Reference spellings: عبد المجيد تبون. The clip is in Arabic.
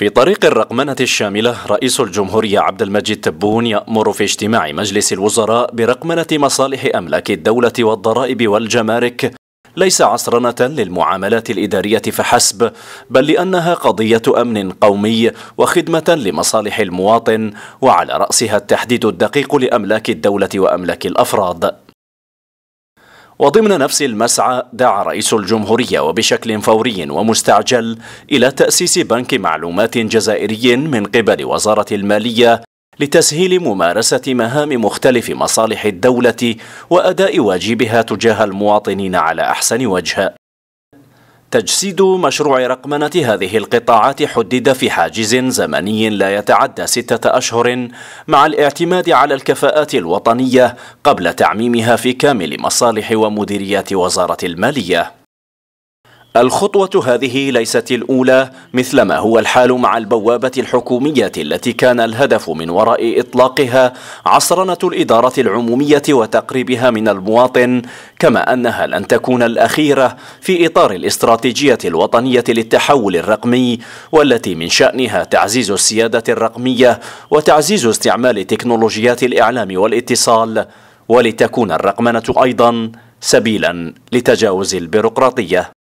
في طريق الرقمنة الشاملة، رئيس الجمهورية عبد المجيد تبون يأمر في اجتماع مجلس الوزراء برقمنة مصالح أملاك الدولة والضرائب والجمارك، ليس عصرنة للمعاملات الإدارية فحسب، بل لأنها قضية أمن قومي وخدمة لمصالح المواطن، وعلى رأسها التحديد الدقيق لأملاك الدولة وأملاك الأفراد. وضمن نفس المسعى، دعا رئيس الجمهورية وبشكل فوري ومستعجل إلى تأسيس بنك معلومات جزائري من قبل وزارة المالية لتسهيل ممارسة مهام مختلف مصالح الدولة وأداء واجبها تجاه المواطنين على أحسن وجه. تجسيد مشروع رقمنة هذه القطاعات حدد في حاجز زمني لا يتعدى 6 أشهر، مع الاعتماد على الكفاءات الوطنية قبل تعميمها في كامل مصالح ومديريات وزارة المالية. الخطوة هذه ليست الأولى، مثلما هو الحال مع البوابة الحكومية التي كان الهدف من وراء إطلاقها عصرنة الإدارة العمومية وتقريبها من المواطن، كما أنها لن تكون الأخيرة في إطار الاستراتيجية الوطنية للتحول الرقمي، والتي من شأنها تعزيز السيادة الرقمية وتعزيز استعمال تكنولوجيات الإعلام والاتصال، ولتكون الرقمنة أيضا سبيلا لتجاوز البيروقراطية.